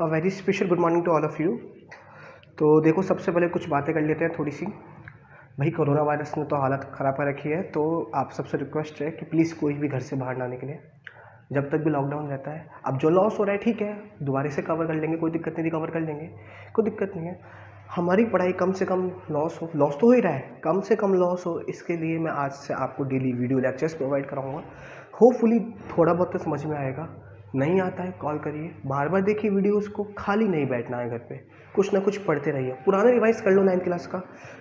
A very special good morning to all of you. तो देखो, सबसे पहले कुछ बातें कर लेते हैं थोड़ी सी। भाई कोरोना वायरस ने तो हालत ख़राब कर रखी है, तो आप सबसे रिक्वेस्ट है कि प्लीज़ कोई भी घर से बाहर ना निकले जब तक भी लॉकडाउन रहता है। अब जो लॉस हो रहा है ठीक है, दोबारा से कवर कर लेंगे, कोई दिक्कत नहीं, रिकवर कर लेंगे, कोई दिक्कत नहीं है। हमारी पढ़ाई कम से कम लॉस तो हो ही रहा है, कम से कम लॉस हो, इसके लिए मैं आज से आपको डेली वीडियो लेक्चर्स प्रोवाइड कराऊँगा। होपफुली थोड़ा बहुत तो समझ में आएगा, नहीं आता है कॉल करिए, बार बार देखिए वीडियोस को, खाली नहीं बैठना है घर पे, कुछ ना कुछ पढ़ते रहिए। पुराना रिवाइज कर लो 9th क्लास का,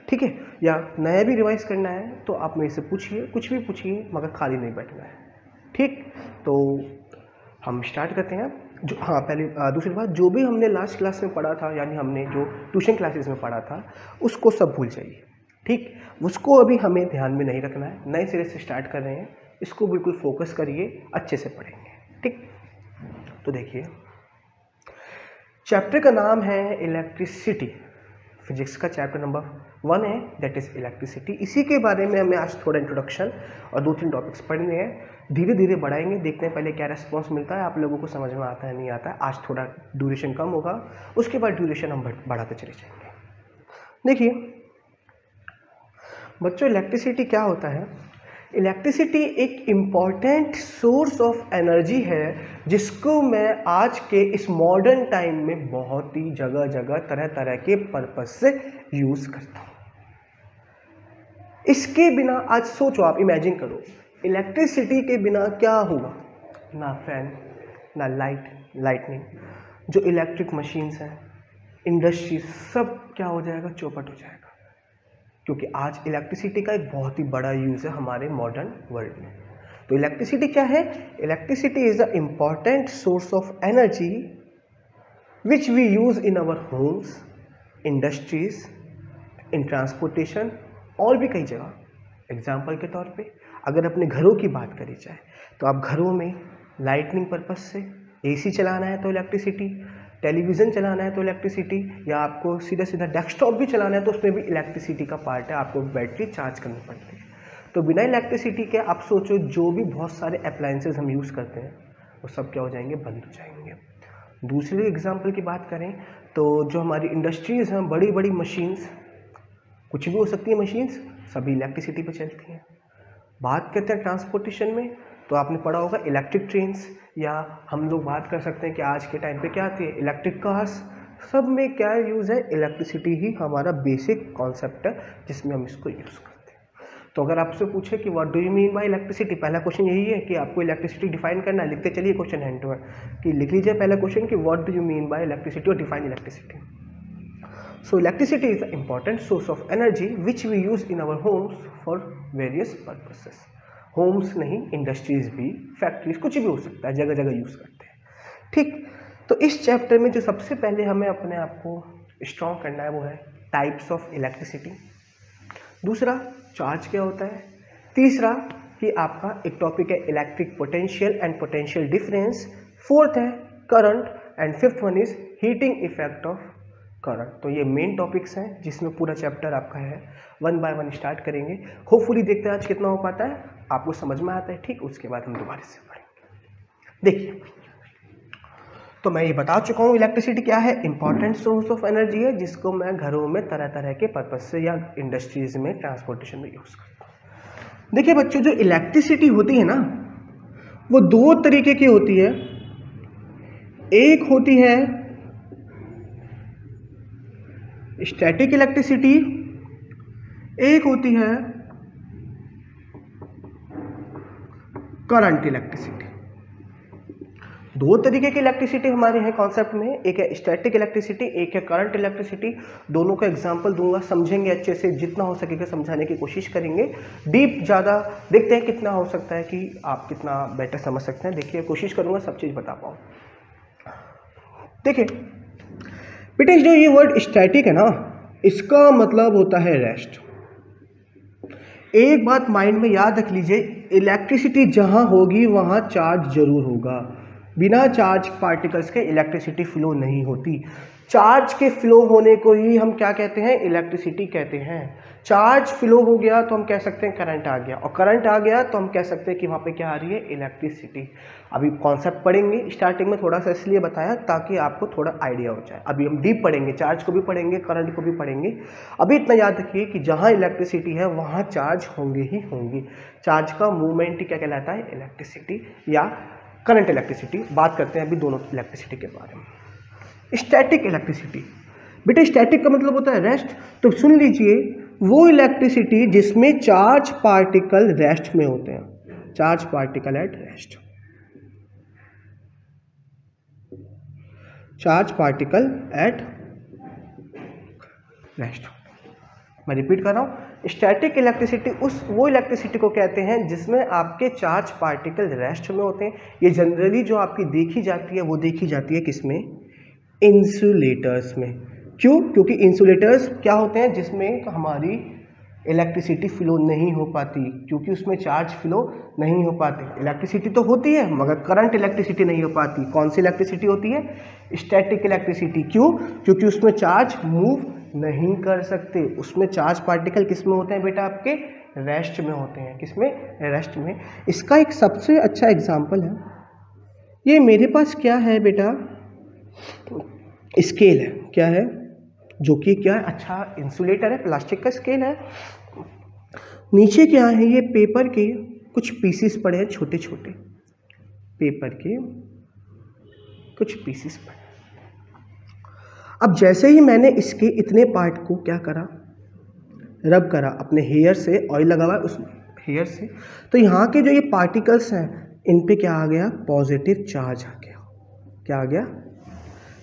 ठीक है, या नया भी रिवाइज करना है तो आप मेरे से पूछिए, कुछ भी पूछिए, मगर खाली नहीं बैठना है, ठीक। तो हम स्टार्ट करते हैं। जो हाँ, पहले दूसरी बात, जो भी हमने लास्ट क्लास में पढ़ा था, यानी हमने जो ट्यूशन क्लासेस में पढ़ा था, उसको सब भूल जाइए, ठीक। उसको अभी हमें ध्यान में नहीं रखना है, नए सिरे से स्टार्ट कर रहे हैं, इसको बिल्कुल फोकस करिए, अच्छे से पढ़ेंगे, ठीक। तो देखिए, चैप्टर का नाम है इलेक्ट्रिसिटी, फिजिक्स का चैप्टर नंबर 1 है, दैट इज़ इलेक्ट्रिसिटी। इसी के बारे में हमें आज थोड़ा इंट्रोडक्शन और 2-3 टॉपिक्स पढ़ने हैं, धीरे धीरे बढ़ाएंगे, देखते हैं पहले क्या रेस्पॉन्स मिलता है, आप लोगों को समझ में आता है नहीं आता है। आज थोड़ा ड्यूरेशन कम होगा, उसके बाद ड्यूरेशन हम बढ़ाते चले जाएंगे। देखिए बच्चों, इलेक्ट्रिसिटी क्या होता है? इलेक्ट्रिसिटी एक इम्पॉर्टेंट सोर्स ऑफ एनर्जी है, जिसको मैं आज के इस मॉडर्न टाइम में बहुत ही जगह जगह तरह तरह के पर्पज से यूज़ करता हूँ। इसके बिना आज सोचो, आप इमेजिन करो, इलेक्ट्रिसिटी के बिना क्या होगा? ना फैन, ना लाइटनिंग, जो इलेक्ट्रिक मशीन्स हैं, इंडस्ट्री, सब क्या हो जाएगा? चौपट हो जाएगा। क्योंकि आज इलेक्ट्रिसिटी का एक बहुत ही बड़ा यूज़ है हमारे मॉडर्न वर्ल्ड में। तो इलेक्ट्रिसिटी क्या है? Electricity is the important source of energy which we use in our homes, industries, in transportation, और भी कई जगह। एग्जाम्पल के तौर पे अगर अपने घरों की बात करी जाए तो आप घरों में लाइटनिंग पर्पज़ से AC चलाना है तो इलेक्ट्रिसिटी, टेलीविज़न चलाना है तो इलेक्ट्रिसिटी, या आपको सीधा सीधा डेस्कटॉप भी चलाना है तो उसमें भी इलेक्ट्रिसिटी का पार्ट है, आपको बैटरी चार्ज करनी पड़ती है। तो बिना इलेक्ट्रिसिटी के आप सोचो जो भी बहुत सारे अप्लायंसेस हम यूज़ करते हैं वो सब क्या हो जाएंगे? बंद हो जाएंगे। दूसरे एग्जाम्पल की बात करें तो जो हमारी इंडस्ट्रीज़ हैं, बड़ी बड़ी मशीन्स, कुछ भी हो सकती है मशीन्स, सभी इलेक्ट्रिसिटी पर चलती हैं। बात करते हैं ट्रांसपोर्टेशन में, तो आपने पढ़ा होगा इलेक्ट्रिक ट्रेन्स, या हम लोग बात कर सकते हैं कि आज के टाइम पे क्या आती है, इलेक्ट्रिक कार्स, सब में क्या यूज़ है? इलेक्ट्रिसिटी ही हमारा बेसिक कॉन्सेप्ट है जिसमें हम इसको यूज़ करते हैं। तो अगर आपसे पूछे कि what do you mean by electricity, पहला क्वेश्चन यही है कि आपको इलेक्ट्रिसिटी डिफाइन करना है। लिखते चलिए क्वेश्चन हैंड टू हैंड, कि लिख लीजिए पहला क्वेश्चन कि what do you mean by electricity और define electricity. So electricity is a important source of energy which we use in our homes for various purposes. Homes नहीं, industries भी, factories, कुछ भी हो सकता है, जगह जगह यूज़ करते हैं, ठीक। तो इस चैप्टर में जो सबसे पहले हमें अपने आप को स्ट्रॉन्ग करना है वो है टाइप्स ऑफ इलेक्ट्रिसिटी, दूसरा चार्ज क्या होता है, तीसरा कि आपका एक टॉपिक है electric potential and potential difference, fourth है current, and fifth one is heating effect of current. तो ये मेन टॉपिक्स हैं जिसमें पूरा चैप्टर आपका है, 1 बाय 1 स्टार्ट करेंगे। होपफुली देखते हैं आज कितना हो पाता है, आपको समझ में आता है, ठीक। उसके बाद हम दोबारा से पढ़ेंगे। देखिए, तो मैं ये बता चुका हूँ इलेक्ट्रिसिटी क्या है, इंपॉर्टेंट सोर्स ऑफ एनर्जी है, जिसको मैं घरों में तरह तरह के पर्पज से या इंडस्ट्रीज में, ट्रांसपोर्टेशन में यूज़ करता हूँ। देखिए बच्चों, जो इलेक्ट्रिसिटी होती है ना, वो 2 तरीके की होती है। एक होती है स्टैटिक इलेक्ट्रिसिटी, एक होती है करंट इलेक्ट्रिसिटी। 2 तरीके की इलेक्ट्रिसिटी हमारे हैं कॉन्सेप्ट में, एक है स्टैटिक इलेक्ट्रिसिटी, एक है करंट इलेक्ट्रिसिटी। दोनों का एग्जांपल दूंगा, समझेंगे अच्छे से, जितना हो सकेगा समझाने की कोशिश करेंगे, डीप ज़्यादा, देखते हैं कितना हो सकता है, कि आप कितना बेटर समझ सकते हैं। देखिए कोशिश करूँगा सब चीज़ बता पाऊँ। देखिए बेटे, जो ये वर्ड स्टैटिक है ना, इसका मतलब होता है रेस्ट। एक बात माइंड में याद रख लीजिए, इलेक्ट्रिसिटी जहाँ होगी वहाँ चार्ज जरूर होगा। बिना चार्ज पार्टिकल्स के इलेक्ट्रिसिटी फ्लो नहीं होती। चार्ज के फ्लो होने को ही हम क्या कहते हैं? इलेक्ट्रिसिटी कहते हैं। चार्ज फ्लो हो गया तो हम कह सकते हैं करंट आ गया, और करंट आ गया तो हम कह सकते हैं कि वहाँ पे क्या आ रही है, इलेक्ट्रिसिटी। अभी कॉन्सेप्ट पढ़ेंगे, स्टार्टिंग में थोड़ा सा इसलिए बताया ताकि आपको थोड़ा आइडिया हो जाए। अभी हम डीप पढ़ेंगे, चार्ज को भी पढ़ेंगे, करंट को भी पढ़ेंगे। अभी इतना याद रखिए कि जहाँ इलेक्ट्रिसिटी है वहाँ चार्ज होंगे ही होंगे। चार्ज का मूवमेंट ही क्या कहलाता है, इलेक्ट्रिसिटी या करंट इलेक्ट्रिसिटी। बात करते हैं अभी दोनों इलेक्ट्रिसिटी के बारे में। स्टैटिक इलेक्ट्रिसिटी, बेटा स्टैटिक का मतलब होता है रेस्ट, तो सुन लीजिए वो इलेक्ट्रिसिटी जिसमें चार्ज पार्टिकल रेस्ट में होते हैं, charge particle at rest, charge particle at rest. मैं रिपीट कर रहा हूँ, स्टैटिक इलेक्ट्रिसिटी उस वो इलेक्ट्रिसिटी को कहते हैं जिसमें आपके चार्ज पार्टिकल रेस्ट में होते हैं। ये जनरली जो आपकी देखी जाती है वो देखी जाती है किसमें, इंसुलेटर्स में। क्यों? क्योंकि इंसुलेटर्स क्या होते हैं, जिसमें हमारी इलेक्ट्रिसिटी फ्लो नहीं हो पाती, क्योंकि उसमें चार्ज फ्लो नहीं हो पाते। इलेक्ट्रिसिटी तो होती है मगर करंट इलेक्ट्रिसिटी नहीं हो पाती। कौन सी इलेक्ट्रिसिटी होती है, स्टैटिक इलेक्ट्रिसिटी। क्यों? क्योंकि उसमें चार्ज मूव नहीं कर सकते। उसमें चार्ज पार्टिकल किस में होते हैं बेटा, आपके रेस्ट में होते हैं। किस में, रेस्ट में। इसका एक सबसे अच्छा एग्जाम्पल है, ये मेरे पास क्या है बेटा, स्केल है, क्या है, जो कि क्या है, अच्छा इंसुलेटर है, प्लास्टिक का स्केल है। नीचे क्या है, ये पेपर के कुछ पीसेस पड़े हैं, छोटे छोटे पेपर के कुछ पीसेस पड़े। अब जैसे ही मैंने इसके इतने पार्ट को क्या करा, रब करा अपने हेयर से, ऑयल लगा हुआ है उस हेयर से, तो यहाँ के जो ये पार्टिकल्स हैं इन पे क्या आ गया, पॉजिटिव चार्ज आ गया। क्या आ गया,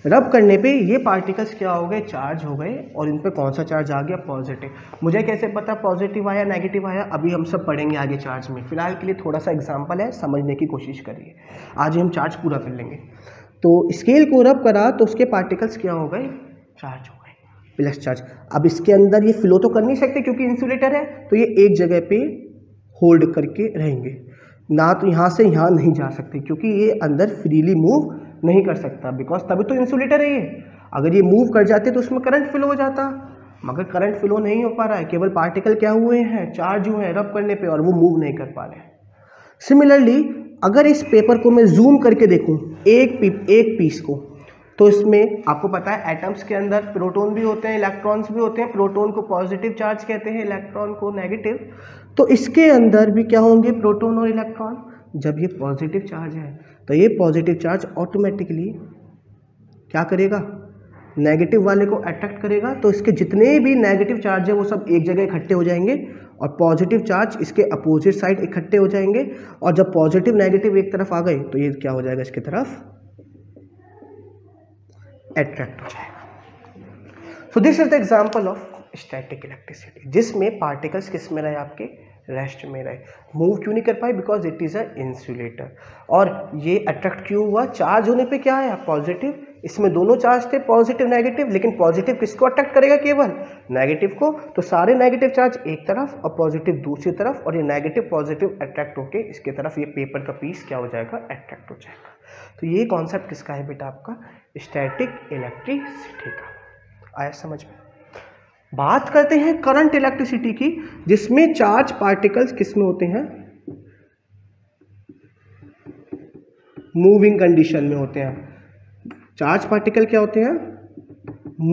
रब करने पे ये पार्टिकल्स क्या हो गए, चार्ज हो गए। और इन पे कौन सा चार्ज आ गया, पॉजिटिव। मुझे कैसे पता पॉजिटिव आया नेगेटिव आया, अभी हम सब पढ़ेंगे आगे चार्ज में। फिलहाल के लिए थोड़ा सा एग्जांपल है, समझने की कोशिश करिए। आज हम चार्ज पूरा कर लेंगे। तो स्केल को रब करा तो उसके पार्टिकल्स क्या हो गए, चार्ज हो गए, प्लस चार्ज। अब इसके अंदर ये फ्लो तो कर नहीं सकते क्योंकि इंसुलेटर है, तो ये एक जगह पर होल्ड करके रहेंगे ना, तो यहाँ से यहाँ नहीं जा सकते क्योंकि ये अंदर फ्रीली मूव नहीं कर सकता, बिकॉज तभी तो इंसुलेटर है ये। अगर ये मूव कर जाते तो उसमें करंट फ्लो हो जाता, मगर करंट फ्लो नहीं हो पा रहा है, केवल पार्टिकल क्या हुए हैं, चार्ज हुए हैं रब करने पे, और वो मूव नहीं कर पा रहे हैं। सिमिलरली अगर इस पेपर को मैं जूम करके देखूं एक पीस को, तो इसमें आपको पता है एटम्स के अंदर प्रोटॉन भी होते हैं, इलेक्ट्रॉन्स भी होते हैं। प्रोटॉन को पॉजिटिव चार्ज कहते हैं, इलेक्ट्रॉन को नेगेटिव। तो इसके अंदर भी क्या होंगे, प्रोटॉन और इलेक्ट्रॉन। जब ये पॉजिटिव चार्ज है तो ये पॉजिटिव चार्ज ऑटोमेटिकली क्या करेगा, नेगेटिव वाले को अट्रैक्ट करेगा। तो इसके जितने भी नेगेटिव चार्ज है वो सब एक जगह इकट्ठे हो जाएंगे, और पॉजिटिव चार्ज इसके अपोजिट साइड इकट्ठे हो जाएंगे। और जब पॉजिटिव नेगेटिव एक तरफ आ गए तो ये क्या हो जाएगा, इसकी तरफ अट्रैक्ट हो जाएगा। So this is the example of static electricity, जिसमें पार्टिकल्स किस में रहे, आपके रेस्ट में रहे। मूव क्यों नहीं कर पाए, because it is a insulator. और ये अट्रैक्ट क्यों हुआ, चार्ज होने पे क्या है, पॉजिटिव। इसमें दोनों चार्ज थे, पॉजिटिव नेगेटिव, लेकिन पॉजिटिव किसको अट्रैक्ट करेगा, केवल नेगेटिव को। तो सारे नेगेटिव चार्ज एक तरफ और पॉजिटिव दूसरी तरफ, और ये नेगेटिव पॉजिटिव अट्रैक्ट होके इसके तरफ ये पेपर का पीस क्या हो जाएगा, अट्रैक्ट हो जाएगा। तो ये कॉन्सेप्ट किसका है बेटा, आपका स्टैटिक इलेक्ट्रिसिटी का। आया समझ में। बात करते हैं करंट इलेक्ट्रिसिटी की, जिसमें चार्ज पार्टिकल्स किसमें होते हैं, मूविंग कंडीशन में होते हैं। चार्ज पार्टिकल क्या होते हैं,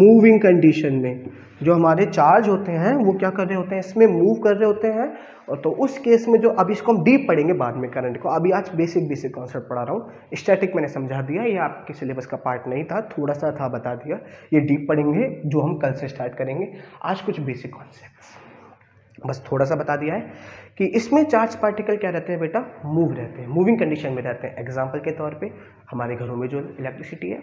मूविंग कंडीशन में। जो हमारे चार्ज होते हैं वो क्या कर रहे होते हैं, इसमें मूव कर रहे होते हैं। और तो उस केस में जो, अभी इसको हम डीप पढ़ेंगे बाद में करंट को, अभी आज बेसिक कॉन्सेप्ट पढ़ा रहा हूँ। स्टैटिक मैंने समझा दिया, ये आपके सिलेबस का पार्ट नहीं था, थोड़ा सा था, बता दिया। ये डीप पढ़ेंगे जो हम कल से स्टार्ट करेंगे, आज कुछ बेसिक कॉन्सेप्ट बस थोड़ा सा बता दिया है कि इसमें चार्ज पार्टिकल क्या रहते हैं बेटा, मूव रहते हैं, मूविंग कंडीशन में रहते हैं। एग्जाम्पल के तौर पर हमारे घरों में जो इलेक्ट्रिसिटी है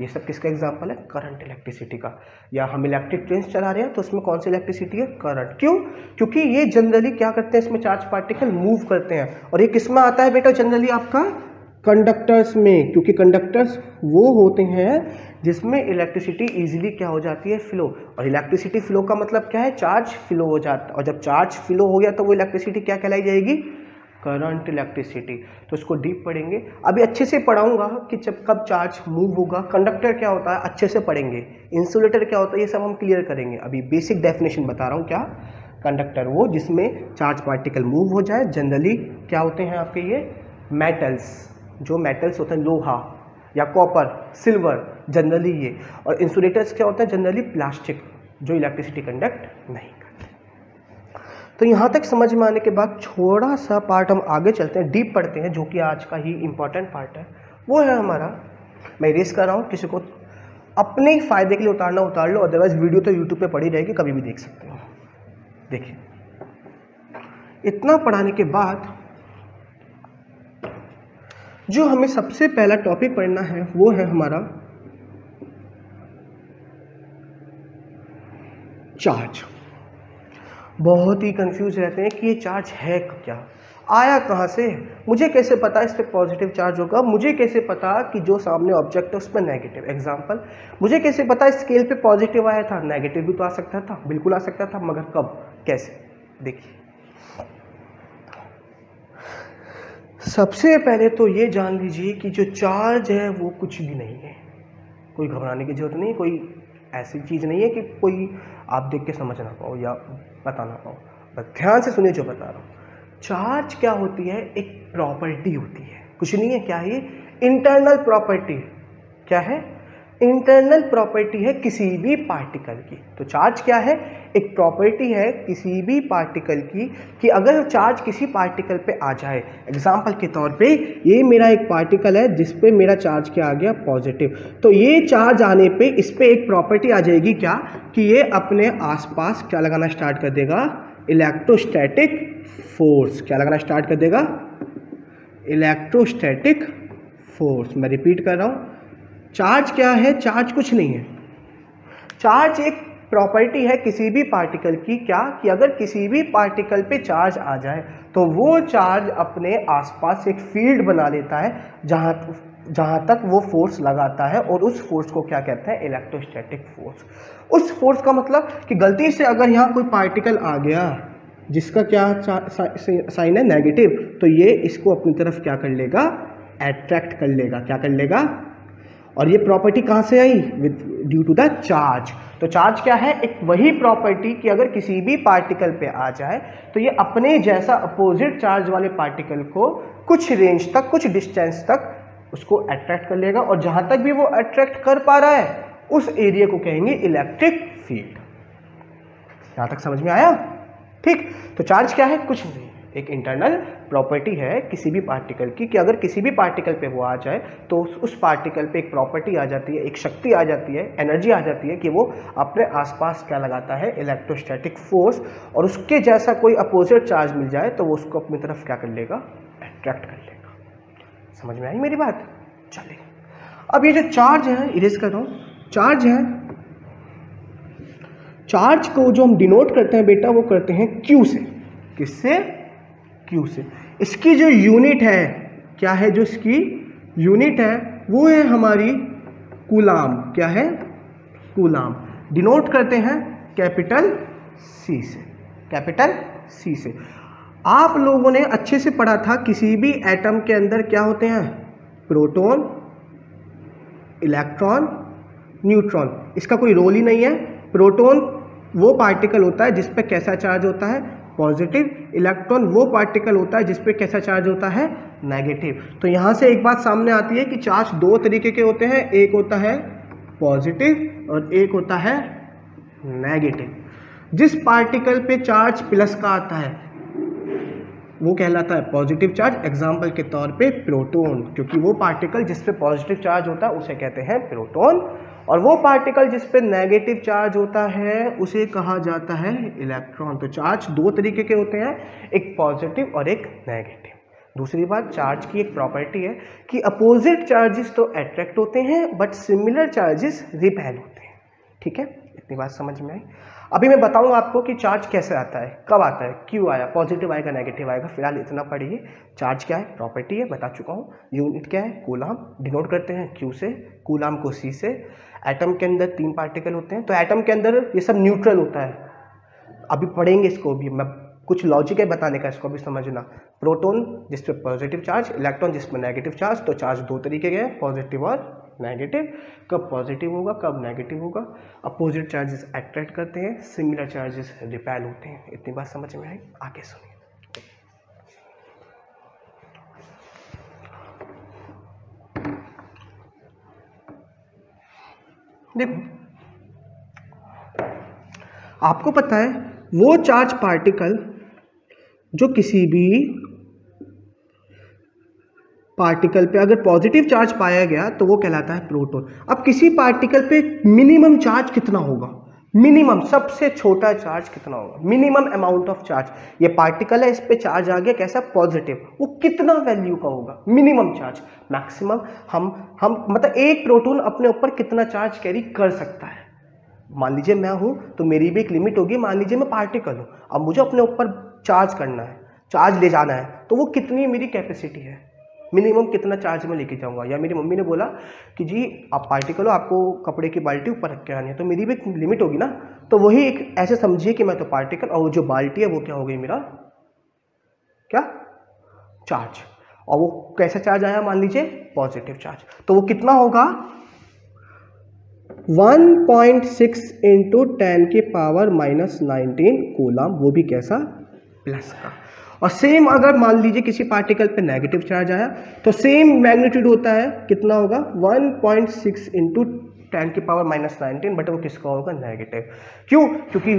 ये सब किसका एग्जाम्पल है, करंट इलेक्ट्रिसिटी का। या हम इलेक्ट्रिक ट्रेन चला रहे हैं तो उसमें कौन सी इलेक्ट्रिसिटी है, करंट। क्यों? क्योंकि ये जनरली क्या करते हैं, इसमें चार्ज पार्टिकल मूव करते हैं। और ये किसमें आता है बेटा, जनरली आपका कंडक्टर्स में, क्योंकि कंडक्टर्स वो होते हैं जिसमें इलेक्ट्रिसिटी इजीली क्या हो जाती है, फ्लो। और इलेक्ट्रिसिटी फ्लो का मतलब क्या है, चार्ज फ्लो हो जाता है। और जब चार्ज फ्लो हो गया तो वो इलेक्ट्रिसिटी क्या कहलाई जाएगी, करंट इलेक्ट्रिसिटी। तो इसको डीप पढ़ेंगे, अभी अच्छे से पढ़ाऊंगा कि जब कब चार्ज मूव होगा, कंडक्टर क्या होता है अच्छे से पढ़ेंगे, इंसुलेटर क्या होता है, ये सब हम क्लियर करेंगे। अभी बेसिक डेफिनेशन बता रहा हूँ, क्या कंडक्टर, वो जिसमें चार्ज पार्टिकल मूव हो जाए। जनरली क्या होते हैं आपके ये मेटल्स, जो मेटल्स होते हैं लोहा या कॉपर, सिल्वर, जनरली ये। और इंसुलेटर्स क्या होते हैं? जनरली प्लास्टिक, जो इलेक्ट्रिसिटी कंडक्ट नहीं करते। तो यहाँ तक समझ में आने के बाद थोड़ा सा पार्ट हम आगे चलते हैं, डीप पढ़ते हैं, जो कि आज का ही इम्पॉर्टेंट पार्ट है। वो है हमारा, मैं रेस कर रहा हूँ, किसी को अपने ही फायदे के लिए उतारना उतार लो, अदरवाइज वीडियो तो यूट्यूब पे पड़ी रहेगी, कभी भी देख सकते हो। देखिए, इतना पढ़ाने के बाद जो हमें सबसे पहला टॉपिक पढ़ना है वो है हमारा चार्ज। बहुत ही कंफ्यूज रहते हैं कि ये चार्ज है क्या, आया कहाँ से, मुझे कैसे पता इस पर पॉजिटिव चार्ज होगा, मुझे कैसे पता कि जो सामने ऑब्जेक्ट है उस पर नेगेटिव। एग्जाम्पल, मुझे कैसे पता स्केल पे पॉजिटिव आया था, नेगेटिव भी तो आ सकता था, बिल्कुल आ सकता था, मगर कब, कैसे। देखिए, सबसे पहले तो ये जान लीजिए कि जो चार्ज है वो कुछ भी नहीं है, कोई घबराने की जरूरत नहीं, कोई ऐसी चीज़ नहीं है कि कोई आप देख के समझ ना पाओ या बता ना पाओ। बस ध्यान से सुनिए जो बता रहा हूँ। चार्ज क्या होती है? एक प्रॉपर्टी होती है, कुछ नहीं है। क्या है? Internal property. क्या है? इंटरनल प्रॉपर्टी है किसी भी पार्टिकल की। तो चार्ज क्या है? एक प्रॉपर्टी है किसी भी पार्टिकल की कि अगर चार्ज किसी पार्टिकल पे आ जाए, एग्जाम्पल के तौर पे ये मेरा एक पार्टिकल है जिस पे मेरा चार्ज क्या आ गया, पॉजिटिव। तो ये चार्ज आने पे इस पे एक प्रॉपर्टी आ जाएगी क्या, कि ये अपने आसपास क्या लगाना स्टार्ट कर देगा, इलेक्ट्रोस्टैटिक फोर्स। क्या लगाना स्टार्ट कर देगा, इलेक्ट्रोस्टैटिक फोर्स। मैं रिपीट कर रहा हूँ, चार्ज क्या है? चार्ज कुछ नहीं है, चार्ज एक प्रॉपर्टी है किसी भी पार्टिकल की। क्या कि अगर किसी भी पार्टिकल पे चार्ज आ जाए तो वो चार्ज अपने आसपास एक फील्ड बना लेता है जहाँ तक वो फोर्स लगाता है, और उस फोर्स को क्या कहते हैं, इलेक्ट्रोस्टैटिक फोर्स। उस फोर्स का मतलब कि गलती से अगर यहाँ कोई पार्टिकल आ गया जिसका क्या साइन है, नेगेटिव, तो ये इसको अपनी तरफ क्या कर लेगा, अट्रैक्ट कर लेगा। क्या कर लेगा? और ये प्रॉपर्टी कहाँ से आई, with due to the charge. तो चार्ज क्या है? एक वही प्रॉपर्टी कि अगर किसी भी पार्टिकल पे आ जाए तो ये अपने जैसा अपोजिट चार्ज वाले पार्टिकल को कुछ रेंज तक, कुछ डिस्टेंस तक उसको अट्रैक्ट कर लेगा, और जहाँ तक भी वो अट्रैक्ट कर पा रहा है उस एरिया को कहेंगे इलेक्ट्रिक फील्ड। यहाँ तक समझ में आया? ठीक। तो चार्ज क्या है? कुछ नहीं, एक इंटरनल प्रॉपर्टी है किसी भी पार्टिकल की कि अगर किसी भी पार्टिकल पे वो आ जाए तो उस पार्टिकल पे एक प्रॉपर्टी आ जाती है, एक शक्ति आ जाती है, एनर्जी आ जाती है कि वो अपने आसपास क्या लगाता है, इलेक्ट्रोस्टैटिक फोर्स। और उसके जैसा कोई अपोजिट चार्ज मिल जाए तो वो उसको अपनी तरफ क्या कर लेगा, अट्रैक्ट कर लेगा। समझ में आई मेरी बात? चलिए, अब ये जो चार्ज है, इरेज कर रहा हूँ, चार्ज है, चार्ज को जो हम डिनोट करते हैं बेटा, वो करते हैं क्यू से। किससे? क्यू से। इसकी जो यूनिट है, क्या है जो इसकी यूनिट है, वो है हमारी कूलाम। क्या है? कूलाम। डिनोट करते हैं कैपिटल सी से, कैपिटल सी से। आप लोगों ने अच्छे से पढ़ा था, किसी भी एटम के अंदर क्या होते हैं, प्रोटॉन, इलेक्ट्रॉन, न्यूट्रॉन। इसका कोई रोल ही नहीं है। प्रोटॉन वो पार्टिकल होता है जिस पे कैसा चार्ज होता है, पॉजिटिव। इलेक्ट्रॉन वो पार्टिकल होता है जिस पे कैसा चार्ज होता है, नेगेटिव। तो यहाँ से एक बात सामने आती है कि चार्ज दो तरीके के होते हैं, एक होता है पॉजिटिव और एक होता है नेगेटिव। जिस पार्टिकल पे चार्ज प्लस का आता है वो कहलाता है पॉजिटिव चार्ज, एग्जाम्पल के तौर पे प्रोटॉन, क्योंकि वो पार्टिकल जिस पे पॉजिटिव चार्ज होता है उसे कहते हैं प्रोटॉन, और वो पार्टिकल जिस पे नेगेटिव चार्ज होता है उसे कहा जाता है इलेक्ट्रॉन। तो चार्ज दो तरीके के होते हैं, एक पॉजिटिव और एक नेगेटिव। दूसरी बात, चार्ज की एक प्रॉपर्टी है कि अपोजिट चार्जेस तो अट्रैक्ट होते हैं बट सिमिलर चार्जेस रिपेल होते हैं। ठीक है, इतनी बात समझ में आई। अभी मैं बताऊंगा आपको कि चार्ज कैसे आता है, कब आता है, क्यों आया, पॉजिटिव आएगा, नेगेटिव आएगा। फिलहाल इतना पढ़िए, चार्ज क्या है, प्रॉपर्टी है, बता चुका हूँ। यूनिट क्या है, कूलाम। डिनोट करते हैं क्यू से, कूलाम को सी से। एटम के अंदर तीन पार्टिकल होते हैं, तो एटम के अंदर ये सब न्यूट्रल होता है। अभी पढ़ेंगे इसको भी, मैं कुछ लॉजिक है बताने का, इसको भी समझना। प्रोटॉन जिस पे पॉजिटिव चार्ज, इलेक्ट्रॉन जिस पे नेगेटिव चार्ज। तो चार्ज दो तरीके के हैं, पॉजिटिव और नेगेटिव, कब पॉजिटिव होगा, कब नेगेटिव होगा। अपोजिट चार्जेस अट्रैक्ट करते हैं, सिमिलर चार्जेस रिपेल होते हैं। इतनी बात समझ में आई। आगे सुनिए, देखो आपको पता है वो चार्ज पार्टिकल जो किसी भी पार्टिकल पे अगर पॉजिटिव चार्ज पाया गया तो वो कहलाता है प्रोटॉन। अब किसी पार्टिकल पे मिनिमम चार्ज कितना होगा, मिनिमम सबसे छोटा चार्ज कितना होगा, मिनिमम अमाउंट ऑफ चार्ज। ये पार्टिकल है, इस पे चार्ज आ गया कैसा, पॉजिटिव, वो कितना वैल्यू का होगा मिनिमम चार्ज। मैक्सिमम हम मतलब एक प्रोटॉन अपने ऊपर कितना चार्ज कैरी कर सकता है। मान लीजिए मैं हूँ तो मेरी भी एक लिमिट होगी। मान लीजिए मैं पार्टिकल हूँ, अब मुझे अपने ऊपर चार्ज करना है, चार्ज ले जाना है, तो वो कितनी मेरी कैपेसिटी है, मिनिमम कितना चार्ज में लेके जाऊंगा। या मेरी मम्मी ने बोला कि जी आप पार्टिकल हो, आपको कपड़े की बाल्टी ऊपर रख के आनी है, तो मेरी भी एक लिमिट होगी ना। तो वही एक ऐसे समझिए कि मैं तो पार्टिकल और जो बाल्टी है वो क्या हो गई, मेरा क्या चार्ज। और वो कैसा चार्ज आया, मान लीजिए पॉजिटिव चार्ज, तो वो कितना होगा 1.6 × 10⁻¹⁹ कूलम, वो भी कैसा प्लस का। और सेम अगर मान लीजिए किसी पार्टिकल पे नेगेटिव चार्ज आया तो सेम मैग्नीट्यूड होता है, कितना होगा 1.6 × 10⁻¹⁹, बट वो किसका होगा नेगेटिव। क्यों? क्योंकि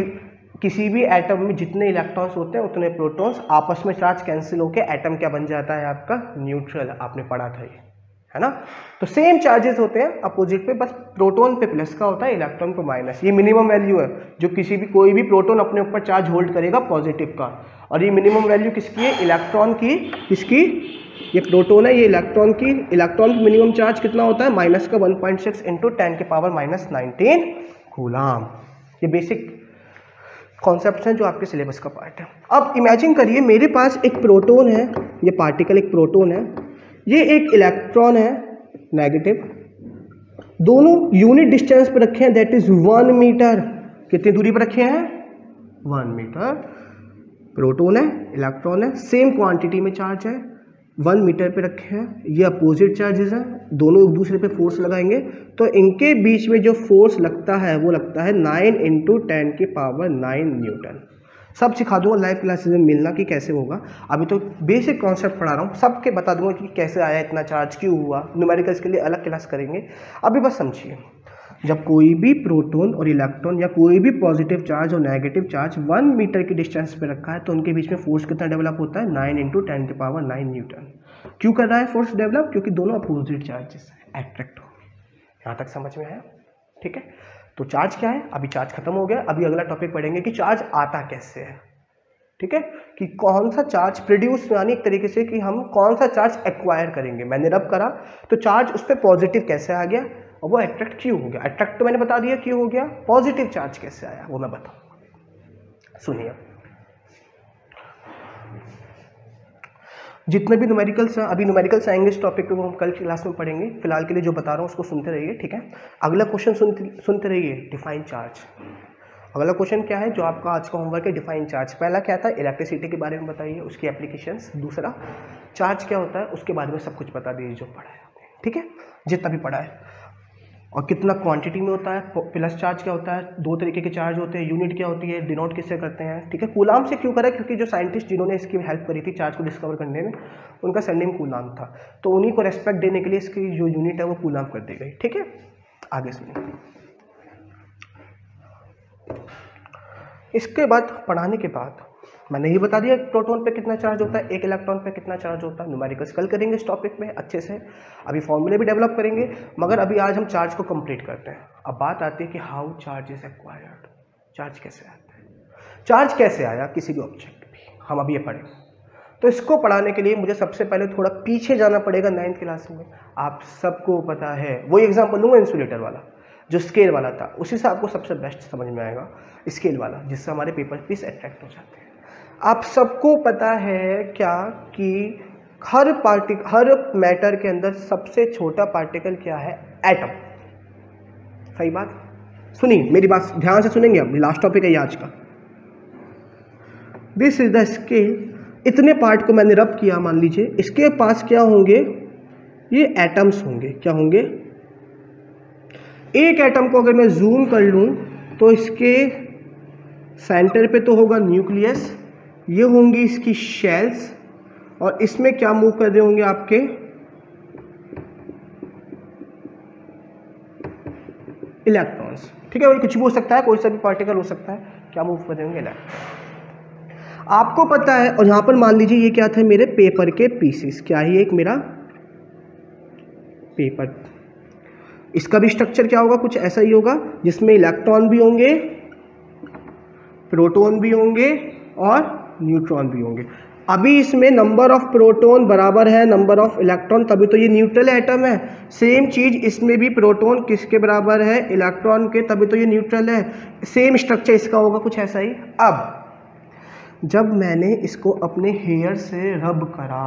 किसी भी एटम में जितने इलेक्ट्रॉन्स होते हैं उतने प्रोटॉन्स, आपस में चार्ज कैंसिल होकर एटम क्या बन जाता है आपका, न्यूट्रल। आपने पढ़ा था ये, है ना। तो सेम चार्जेस होते हैं अपोजिट पे, बस प्रोटॉन पे प्लस का होता है, इलेक्ट्रॉन पे माइनस। ये मिनिमम वैल्यू है जो किसी भी कोई भी प्रोटॉन अपने ऊपर चार्ज होल्ड करेगा पॉजिटिव का। और ये मिनिमम वैल्यू किसकी है, इलेक्ट्रॉन की। किसकी, ये प्रोटॉन है, ये इलेक्ट्रॉन की। इलेक्ट्रॉन का मिनिमम चार्ज कितना होता है माइनस का, 1.6 × 10⁻¹⁹ कूलम। ये बेसिक कॉन्सेप्ट हैं जो आपके सिलेबस का पार्ट है। अब इमेजिन करिए मेरे पास एक प्रोटॉन है, ये पार्टिकल एक प्रोटॉन है, ये एक इलेक्ट्रॉन है नेगेटिव, दोनों यूनिट डिस्टेंस पर रखे हैं, दैट इज 1 मीटर। कितनी दूरी पर रखे हैं, 1 मीटर। प्रोटॉन है, इलेक्ट्रॉन है, सेम क्वांटिटी में चार्ज है, 1 मीटर पे रखे हैं। ये अपोजिट चार्जेस हैं, दोनों एक दूसरे पे फोर्स लगाएंगे, तो इनके बीच में जो फोर्स लगता है वो लगता है 9 × 10⁹ न्यूटन। सब सिखा दूंगा लाइव क्लासेस में, मिलना कि कैसे होगा। अभी तो बेसिक कॉन्सेप्ट पढ़ा रहा हूँ, सबके बता दूंगा कि कैसे आया, इतना चार्ज क्यों हुआ। न्यूमेरिकल्स के लिए अलग क्लास करेंगे, अभी बस समझिए। जब कोई भी प्रोटॉन और इलेक्ट्रॉन या कोई भी पॉजिटिव चार्ज और नेगेटिव चार्ज 1 मीटर की डिस्टेंस पे रखा है तो उनके बीच में फोर्स कितना डेवलप होता है, 9 × 10⁹ न्यूटन। क्यों कर रहा है फोर्स डेवलप, क्योंकि दोनों अपोजिट चार्जेस एट्रैक्ट होंगे। यहाँ तक समझ में आया, ठीक है। तो चार्ज क्या है, अभी चार्ज खत्म हो गया, अभी अगला टॉपिक पढ़ेंगे कि चार्ज आता कैसे है, ठीक है। कि कौन सा चार्ज प्रोड्यूस, यानी एक तरीके से कि हम कौन सा चार्ज एक्वायर करेंगे। मैंने रब करा तो चार्ज उस पर पॉजिटिव कैसे आ गया और वो अट्रैक्ट क्यों हो गया। अट्रैक्ट तो मैंने बता दिया क्यों हो गया, पॉजिटिव चार्ज कैसे आया वो मैं बताऊँ। सुनिए, जितने भी न्यूमेरिकल्स हैं, अभी न्यूमेरिकल्स आएंगे इस टॉपिक पे, वो हम कल की क्लास में पढ़ेंगे। फिलहाल के लिए जो बता रहा हूँ उसको सुनते रहिए, ठीक है। अगला क्वेश्चन सुनते रहिए, डिफाइन चार्ज। अगला क्वेश्चन क्या है, जो आपका आज का होमवर्क है, डिफाइन चार्ज। पहला क्या था, इलेक्ट्रिसिटी के बारे में बताइए, उसकी एप्लीकेशंस। दूसरा, चार्ज क्या होता है उसके बारे में सब कुछ बता दीजिए जो पढ़ा है आपने, ठीक है, जितना भी पढ़ा है। और कितना क्वांटिटी में होता है प्लस चार्ज, क्या होता है, दो तरीके के चार्ज होते हैं, यूनिट क्या होती है, डिनोट किससे करते हैं, ठीक है। कूलाम से क्यों करा, क्योंकि जो साइंटिस्ट जिन्होंने इसकी हेल्प करी थी चार्ज को डिस्कवर करने में, उनका सरनेम कूलाम था, तो उन्हीं को रेस्पेक्ट देने के लिए इसकी जो यूनिट है वो कूलाम कर दी गई, ठीक है। आगे सुनिए, इसके बाद पढ़ाने के बाद मैंने ये बता दिया एक प्रोटॉन पे कितना चार्ज होता है, एक इलेक्ट्रॉन पे कितना चार्ज होता है। न्यूमेरिकल्स कल करेंगे इस टॉपिक में अच्छे से, अभी फॉर्मूले भी डेवलप करेंगे, मगर अभी आज हम चार्ज को कंप्लीट करते हैं। अब बात आती है कि how charge is acquired, charge कैसे आता है, चार्ज कैसे आया किसी भी ऑब्जेक्ट पर, हम अभी ये पढ़ें। तो इसको पढ़ाने के लिए मुझे सबसे पहले थोड़ा पीछे जाना पड़ेगा, 9th क्लास में आप सबको पता है, वही एग्जाम्पल लूँगा इंसुलेटर वाला जो स्केल वाला था, उसी से आपको सबसे बेस्ट समझ में आएगा, स्केल वाला, जिससे हमारे पेपर पीस अट्रैक्ट हो जाते हैं। आप सबको पता है क्या कि हर मैटर के अंदर सबसे छोटा पार्टिकल क्या है, एटम। सही बात, सुनिए मेरी बात ध्यान से सुनेंगे आप, लास्ट टॉपिक है आज का। दिस इज द स्केल, इतने पार्ट को मैंने रब किया, मान लीजिए इसके पास क्या होंगे, ये एटम्स होंगे। क्या होंगे, एक एटम को अगर मैं जूम कर लूँ तो इसके सेंटर पे तो होगा न्यूक्लियस, ये होंगी इसकी शेल्स, और इसमें क्या मूव कर रहे होंगे आपके इलेक्ट्रॉन्स। ठीक है, वो कुछ भी हो सकता है, कोई सा भी पार्टिकल हो सकता है, क्या मूव कर रहे होंगे इलेक्ट्रॉन, आपको पता है। और यहाँ पर मान लीजिए ये क्या था, मेरे पेपर के पीसेस, क्या ही एक मेरा पेपर, इसका भी स्ट्रक्चर क्या होगा, कुछ ऐसा ही होगा जिसमें इलेक्ट्रॉन भी होंगे, प्रोटॉन भी होंगे और न्यूट्रॉन भी होंगे। अभी इसमें नंबर ऑफ प्रोटॉन बराबर है नंबर ऑफ इलेक्ट्रॉन, तभी तो ये न्यूट्रल एटम है। सेम चीज़ इसमें भी, प्रोटॉन किसके बराबर है, इलेक्ट्रॉन के, तभी तो ये न्यूट्रल है। सेम स्ट्रक्चर इसका होगा कुछ ऐसा ही। अब जब मैंने इसको अपने हेयर से रब करा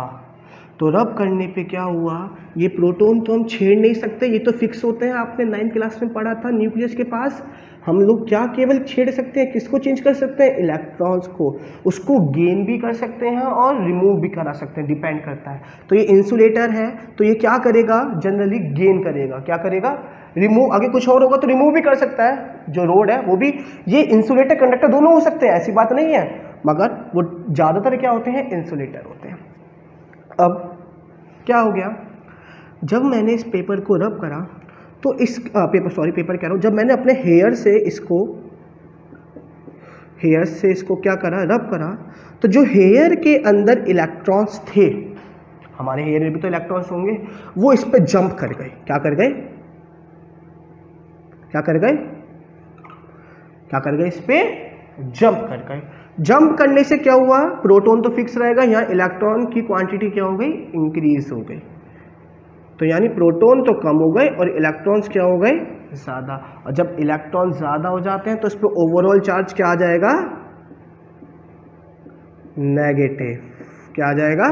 तो रब करने पे क्या हुआ, ये प्रोटॉन तो हम छेड़ नहीं सकते, ये तो फिक्स होते हैं, आपने 9th क्लास में पढ़ा था। न्यूक्लियस के पास हम लोग क्या केवल छेड़ सकते हैं, किसको चेंज कर सकते हैं, इलेक्ट्रॉन्स को। उसको गेन भी कर सकते हैं और रिमूव भी करा सकते हैं, डिपेंड करता है। तो ये इंसुलेटर है तो ये क्या करेगा, जनरली गेन करेगा, क्या करेगा, रिमूव। आगे कुछ और होगा तो रिमूव भी कर सकता है, जो रोड है वो भी। ये इंसुलेटर कंडक्टर दोनों हो सकते हैं, ऐसी बात नहीं है, मगर वो ज़्यादातर क्या होते हैं, इंसुलेटर होते हैं। अब क्या हो गया, जब मैंने इस पेपर को रब करा तो इस पेपर कह रहा हूँ, जब मैंने अपने हेयर से इसको क्या करा, रब करा, तो जो हेयर के अंदर इलेक्ट्रॉन्स थे, हमारे हेयर में भी तो इलेक्ट्रॉन्स होंगे, वो इस पर जंप कर गए। क्या कर गए इस पर जंप कर गए। जंप करने से क्या हुआ, प्रोटॉन तो फिक्स रहेगा, यहाँ इलेक्ट्रॉन की क्वांटिटी क्या हो गई, इंक्रीज हो गई। तो यानी प्रोटॉन तो कम हो गए और इलेक्ट्रॉन्स क्या हो गए, ज़्यादा। और जब इलेक्ट्रॉन ज़्यादा हो जाते हैं तो इस पर ओवरऑल चार्ज क्या आ जाएगा, नेगेटिव। क्या आ जाएगा,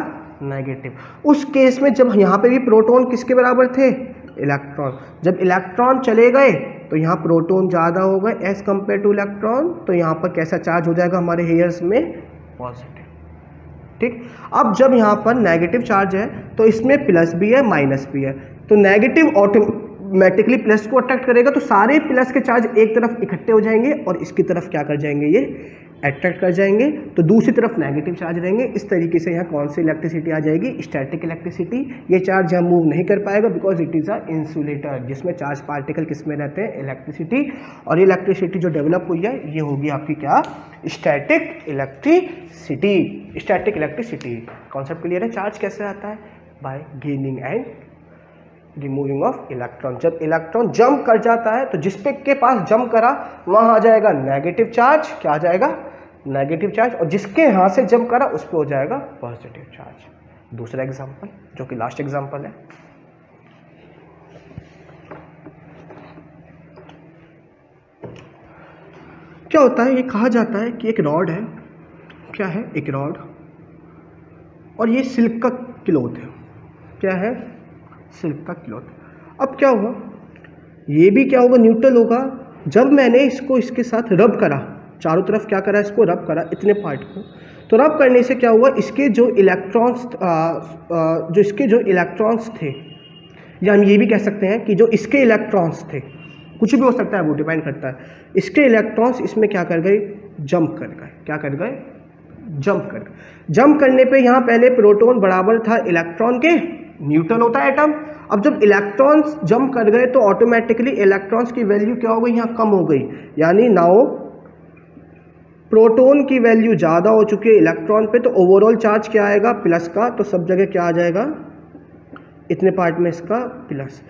नेगेटिव। उस केस में जब यहाँ पे भी प्रोटॉन किसके बराबर थे, इलेक्ट्रॉन। जब इलेक्ट्रॉन चले गए तो यहाँ प्रोटॉन ज़्यादा हो गए एज कम्पेयर टू इलेक्ट्रॉन, तो यहाँ पर कैसा चार्ज हो जाएगा हमारे हेयर्स में, पॉजिटिव। ठीक, अब जब यहाँ पर नेगेटिव चार्ज है तो इसमें प्लस भी है माइनस भी है, तो नेगेटिव ऑटोमेटिकली प्लस को अट्रैक्ट करेगा, तो सारे प्लस के चार्ज एक तरफ इकट्ठे हो जाएंगे और इसकी तरफ क्या कर जाएंगे, ये अट्रैक्ट कर जाएंगे, तो दूसरी तरफ नेगेटिव चार्ज रहेंगे। इस तरीके से यहाँ कौन सी इलेक्ट्रिसिटी आ जाएगी, स्टैटिक इलेक्ट्रिसिटी। ये चार्ज यहाँ मूव नहीं कर पाएगा because it is a insulator, जिसमें चार्ज पार्टिकल किसमें रहते हैं, इलेक्ट्रिसिटी। और इलेक्ट्रिसिटी जो डेवलप हुई है ये होगी आपकी क्या, स्टैटिक इलेक्ट्रिसिटी। कॉन्सेप्ट क्लियर है, चार्ज कैसे आता है, by gaining and removing of electron. जब इलेक्ट्रॉन जंप कर जाता है तो जिस पे के पास जंप करा वहाँ आ जाएगा नेगेटिव चार्ज, क्या आ जाएगा, नेगेटिव चार्ज, और जिसके यहाँ से जंप करा उस पर हो जाएगा पॉजिटिव चार्ज। दूसरा एग्जाम्पल जो कि लास्ट एग्जाम्पल है, क्या होता है, ये कहा जाता है कि एक रॉड है, क्या है, एक रॉड, और ये सिल्क का क्लॉथ है, क्या है, सिल्क का क्लॉथ। अब क्या हुआ, ये भी क्या होगा, न्यूट्रल होगा। जब मैंने इसको इसके साथ रब करा, चारों तरफ क्या करा, इसको रब करा, इतने पार्ट को, तो रब करने से क्या हुआ, इसके जो इलेक्ट्रॉन्स थे, या हम ये भी कह सकते हैं कि जो इसके इलेक्ट्रॉन्स थे, कुछ भी हो सकता है, वो डिपेंड करता है, इसके इलेक्ट्रॉन्स इसमें क्या कर गए, जंप कर गए। क्या कर गए, जंप कर गए। जंप करने पे यहाँ पहले प्रोटॉन बराबर था इलेक्ट्रॉन के, न्यूट्रल होता है एटम। अब जब इलेक्ट्रॉन्स जंप कर गए तो ऑटोमेटिकली इलेक्ट्रॉन्स की वैल्यू क्या हो गई, यहाँ कम हो गई, यानी नाउ प्रोटॉन की वैल्यू ज़्यादा हो चुकी है इलेक्ट्रॉन पे, तो ओवरऑल चार्ज क्या आएगा, प्लस का, तो सब जगह क्या आ जाएगा, इतने पार्ट में इसका प्लस।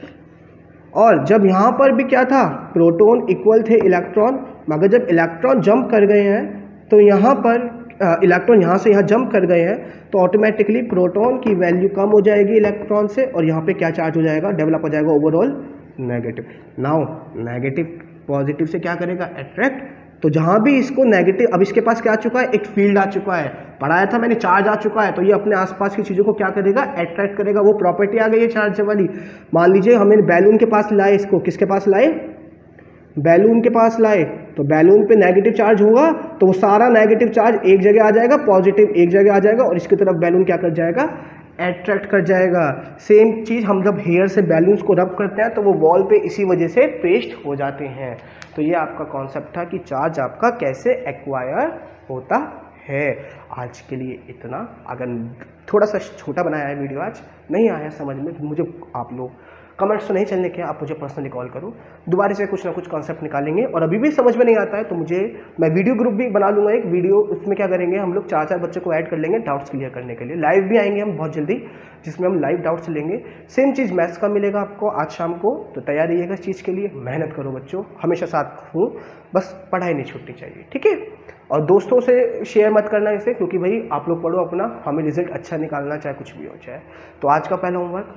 और जब यहाँ पर भी क्या था, प्रोटॉन इक्वल थे इलेक्ट्रॉन, मगर जब इलेक्ट्रॉन जंप कर गए हैं तो यहाँ पर इलेक्ट्रॉन यहाँ से यहाँ जंप कर गए हैं तो ऑटोमेटिकली प्रोटॉन की वैल्यू कम हो जाएगी इलेक्ट्रॉन से, और यहाँ पे क्या चार्ज हो जाएगा, डेवलप हो जाएगा, overall negative. Now negative positive से क्या करेगा, अट्रैक्ट। तो जहाँ भी इसको नेगेटिव, अब इसके पास क्या आ चुका है, एक फील्ड आ चुका है, पढ़ाया था मैंने, चार्ज आ चुका है, तो ये अपने आसपास की चीज़ों को क्या करेगा, अट्रैक्ट करेगा। वो प्रॉपर्टी आ गई है चार्ज वाली। मान लीजिए हमने बैलून के पास लाए, इसको किसके पास लाए, बैलून के पास लाए, तो बैलून पे नेगेटिव चार्ज हुआ तो वो सारा नेगेटिव चार्ज एक जगह आ जाएगा, पॉजिटिव एक जगह आ जाएगा, और इसकी तरफ बैलून क्या कर जाएगा, एट्रैक्ट कर जाएगा। सेम चीज़ हम जब हेयर से बैलून्स को रब करते हैं तो वो वॉल पे इसी वजह से पेस्ट हो जाते हैं। तो ये आपका कॉन्सेप्ट था कि चार्ज आपका कैसे एक्वायर होता है। आज के लिए इतना। अगर थोड़ा सा छोटा बनाया है वीडियो, आज नहीं आया समझ में तो मुझे आप लोग कमेंट्स तो नहीं चलने के, आप मुझे पर्सनली कॉल करो, दोबारा से कुछ ना कुछ कॉन्सेप्ट निकालेंगे। और अभी भी समझ में नहीं आता है तो मुझे, मैं वीडियो ग्रुप भी बना लूँगा एक वीडियो, उसमें क्या करेंगे हम लोग 4-4 बच्चों को ऐड कर लेंगे डाउट्स क्लियर करने के लिए। लाइव भी आएंगे हम बहुत जल्दी जिसमें हम लाइव डाउट्स लेंगे। सेम चीज़ मैथ्स का मिलेगा आपको आज शाम को, तो तैयार रहिएगा इस चीज़ के लिए। मेहनत करो बच्चों, हमेशा साथ हूँ, बस पढ़ाई नहीं छूटनी चाहिए, ठीक है। और दोस्तों से शेयर मत करना इसे, क्योंकि भाई आप लोग पढ़ो अपना, हमें रिजल्ट अच्छा निकालना चाहे कुछ भी हो जाए। तो आज का पहला होमवर्क,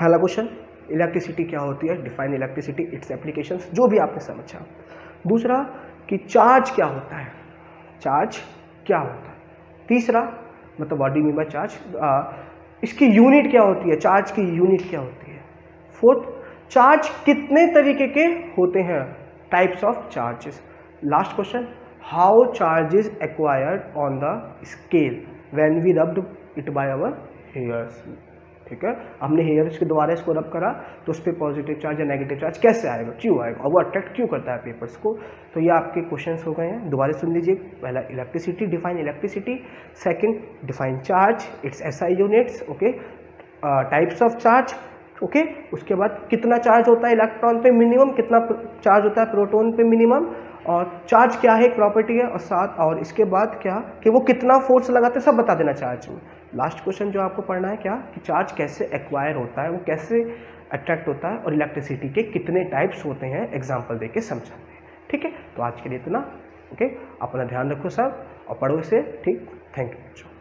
पहला क्वेश्चन, इलेक्ट्रिसिटी क्या होती है, डिफाइन इलेक्ट्रिसिटी, इट्स एप्लीकेशंस, जो भी आपने समझा। दूसरा कि चार्ज क्या होता है, चार्ज क्या होता है। तीसरा मतलब what do you mean by charge, इसकी यूनिट क्या होती है, चार्ज की यूनिट क्या होती है। फोर्थ, चार्ज कितने तरीके के होते हैं, types of charges. Last question, how charge is acquired on the scale when we rubbed it by our hairs, ठीक है। हमने हेयर्स के द्वारा इसको रब करा तो उस पर पॉजिटिव चार्ज या नेगेटिव चार्ज कैसे आएगा, क्यों आएगा, और वो अट्रैक्ट क्यों करता है पेपर्स को। तो ये आपके क्वेश्चंस हो गए हैं, दोबारा सुन लीजिए। पहला electricity, define electricity. Second, define charge, it's SI units, okay. Types of charge, okay. उसके बाद कितना चार्ज होता है इलेक्ट्रॉन पे मिनिमम, कितना चार्ज होता है प्रोटॉन पे मिनिमम, और चार्ज क्या है एक प्रॉपर्टी है, और साथ और इसके बाद क्या कि वो कितना फोर्स लगाते हैं सब बता देना चार्ज में। लास्ट क्वेश्चन जो आपको पढ़ना है क्या कि चार्ज कैसे एक्वायर होता है, वो कैसे अट्रैक्ट होता है, और इलेक्ट्रिसिटी के कितने टाइप्स होते हैं एग्जाम्पल देके समझाते हैं, ठीक है। तो आज के लिए इतना, ओके। अपना ध्यान रखो सब और पढ़ो इसे, ठीक। Thank you.